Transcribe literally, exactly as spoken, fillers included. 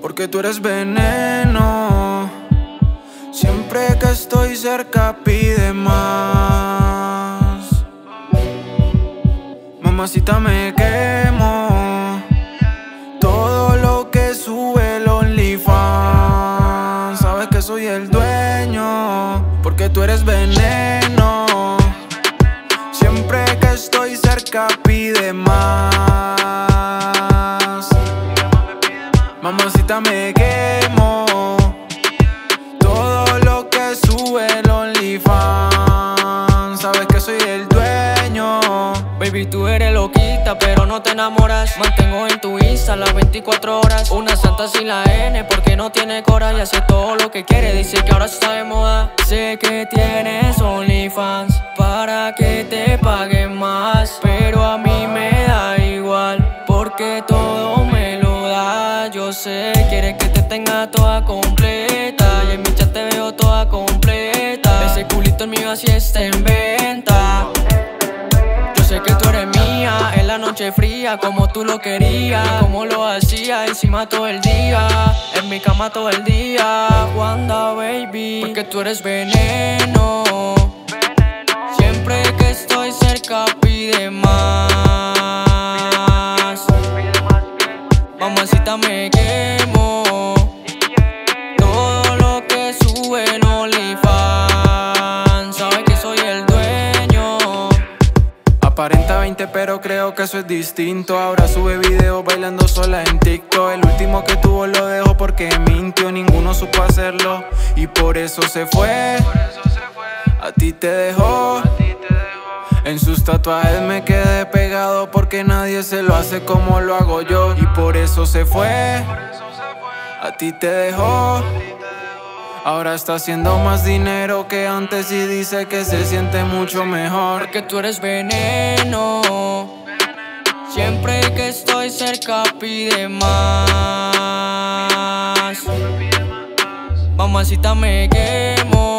Porque tú eres veneno. Siempre que estoy cerca pide más. Mamacita, me quemo todo lo que sube el OnlyFans. Sabes que soy el dueño. Porque tú eres veneno. Siempre que estoy cerca pide más. Mamacita, me quemo todo lo que sube el OnlyFans. Sabes que soy el dueño. Baby, tú eres loquita, pero no te enamoras. Mantengo en tu Insta las veinticuatro horas. Una santa sin la N porque no tiene coraje. Hace todo lo que quiere, dice que ahora está de moda. Sé que tienes OnlyFans para que te paguen más, pero a mí me da igual porque todo me lo da. Yo sé, quieres que te tenga toda completa y en mi chat te veo toda completa. Ese culito en mío así está en venta. Yo sé que tú eres mía, en la noche fría como tú lo querías, como lo hacía encima todo el día, en mi cama todo el día. Wanda, baby, porque tú eres veneno. Siempre que estoy cerca pide más. Mamacita, me quemo todo lo que sube en OnlyFans. Sabes que soy el dueño. Aparenta veinte pero creo que eso es distinto. Ahora sube videos bailando sola en TikTok. El último que tuvo lo dejó porque mintió. Ninguno supo hacerlo y por eso se fue. A ti te dejó. En sus tatuajes me quedé pegado porque nadie se lo hace como lo hago yo. Y por eso se fue. A ti te dejó. Ahora está haciendo más dinero que antes y dice que se siente mucho mejor. Porque tú eres veneno. Siempre que estoy cerca pide más. Mamacita, me quemo